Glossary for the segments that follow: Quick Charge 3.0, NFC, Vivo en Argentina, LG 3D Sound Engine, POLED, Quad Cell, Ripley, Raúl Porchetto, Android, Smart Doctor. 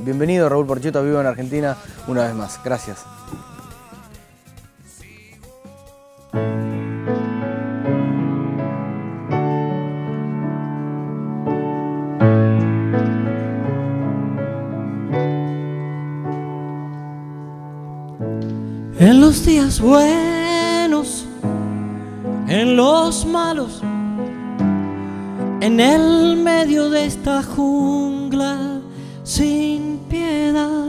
Bienvenido Raúl Porchetto a Vivo en Argentina una vez más. Gracias. En los días buenos, en los malos, en el medio de esta jungla sin piedad,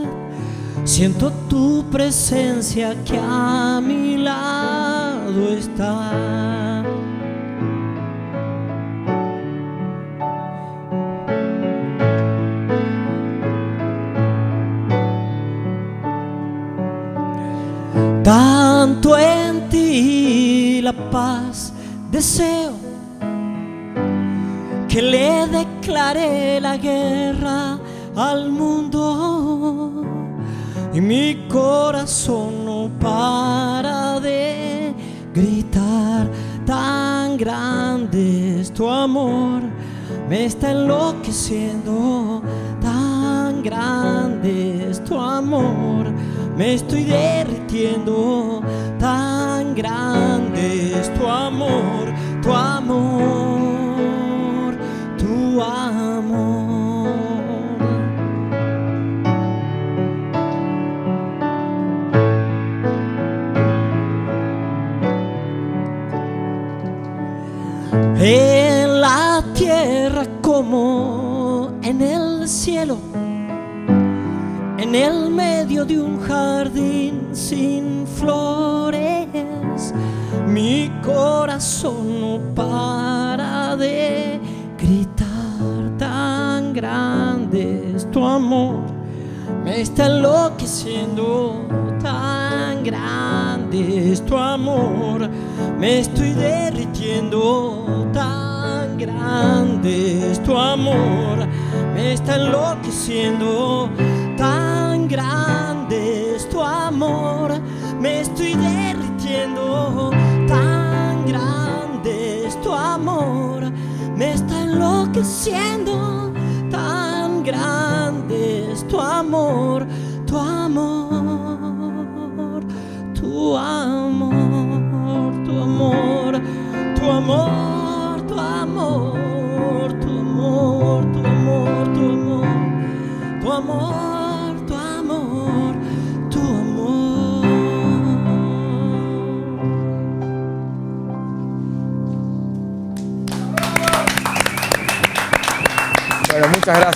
siento tu presencia que a mi lado está. Tanto en ti la paz deseo, que le declaré la guerra al mundo, y mi corazón no para de gritar. Tan grande es tu amor, me está enloqueciendo. Tan grande es tu amor, me estoy derritiendo. Tan grande es tu amor, tu amor, tu amor. En la tierra como en el cielo, en el medio de un jardín sin flores, mi corazón no para de gritar. Tan grande es tu amor, me está enloqueciendo. Tan grande es tu amor, me estoy derritiendo. Tan grande es tu amor, me está enloqueciendo. Tan grande es tu amor, me estoy derritiendo. Tan grande es tu amor, me está enloqueciendo. Tan grande es tu amor, tu amor, tu amor. Tu amor, tu amor, tu amor, tu amor, tu amor, tu amor, tu amor, tu amor, tu amor. Bueno, muchas gracias.